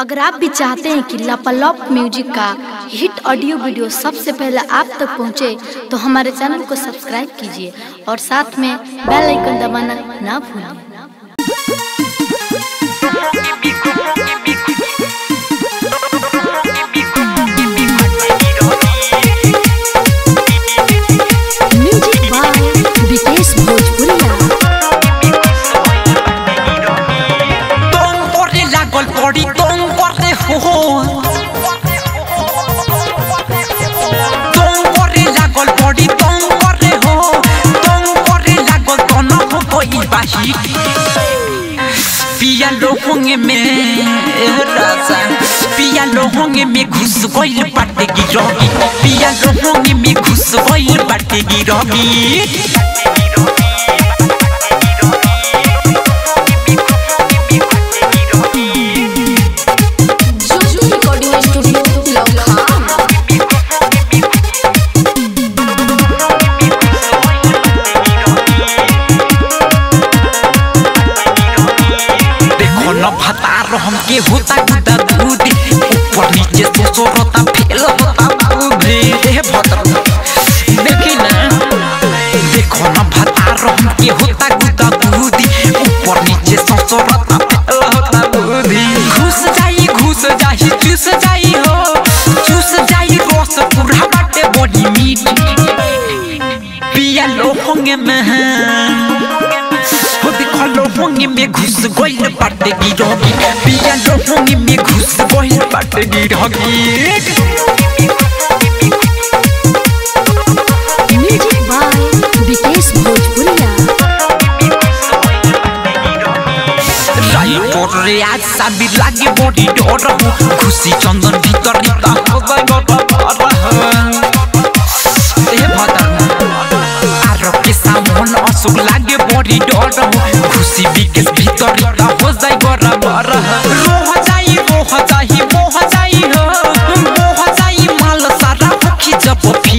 अगर आप भी चाहते हैं कि लापालप म्यूजिक का हिट ऑडियो वीडियो सबसे पहले आप तक पहुंचे, तो हमारे चैनल को सब्सक्राइब कीजिए और साथ में बेल आइकन दबाना ना भूलें। पिया लोहोंगे में राजा, पिया लोहोंगे में घुस गई बाटेगी रवि, पिया लोहोंगे में घुस गई बाटेगी रवि। हमके होता गुदा दूध ऊपर नीचे सोसो रोता फेल होता बूढ़े देह भतर देखी ना देखो ना भतार हमके होता गुदा दूध ऊपर नीचे सोसो रोता फेल होता बूढ़े घुस जाई चूस जाई हो चूस जाई रोस पूरा बाटे बॉडी मीट पिया लोहोंगे में लोहोंगे में घुस गई बाटेगी रवि, पिया लोहोंगे में घुस गई बाटेगी रवि। आज साबी लागे बॉडी डोर खुशी चंदन भीतर रीता हो गई गोटा बार ए भदर आरो के सामन अशोक लागे बॉडी डोर खुशी विकेश भीतर रीता हो जाई गोरा बार रोह जाई मोह जाई मोह जाई हो मोह जाई माल सारा रखी जब भी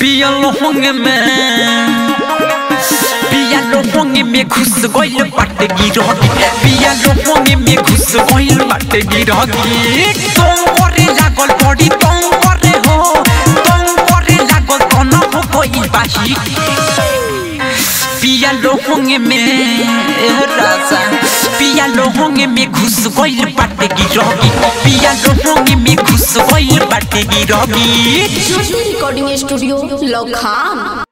पिया लोहोंगे में लोहोंगे में घुस गई बाटेगी रवि, पिया लोहोंगे में घुस गई बाटेगी रवि। तुम करे लागल बॉडी तुम करे लागल कना हो गई बाही पिया लोहोंगे में राजा, पिया लोहोंगे में घुस गई बाटेगी रवि, पिया लोहोंगे में घुस गई बाटेगी रवि। Recording studio लखाम।